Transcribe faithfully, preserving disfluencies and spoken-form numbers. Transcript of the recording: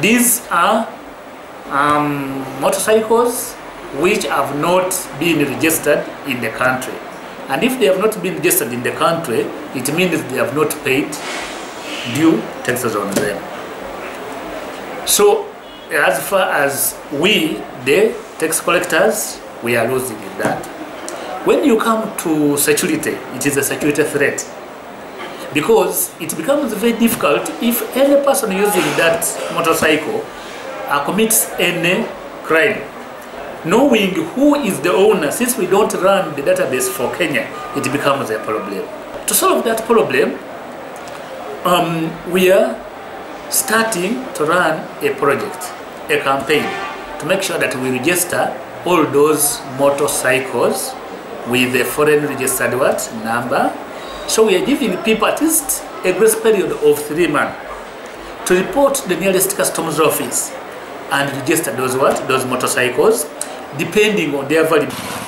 These are um, motorcycles which have not been registered in the country. And if they have not been registered in the country, it means they have not paid due taxes on them. So as far as we, the tax collectors, we are losing in that. When you come to security, it is a security threat, because it becomes very difficult if any person using that motorcycle commits any crime. Knowing who is the owner, since we don't run the database for Kenya, it becomes a problem. To solve that problem, um, we are starting to run a project, a campaign, to make sure that we register all those motorcycles with a foreign registered what number. So we are giving people at least a grace period of three months to report to the nearest customs office and register those what those motorcycles, depending on their value.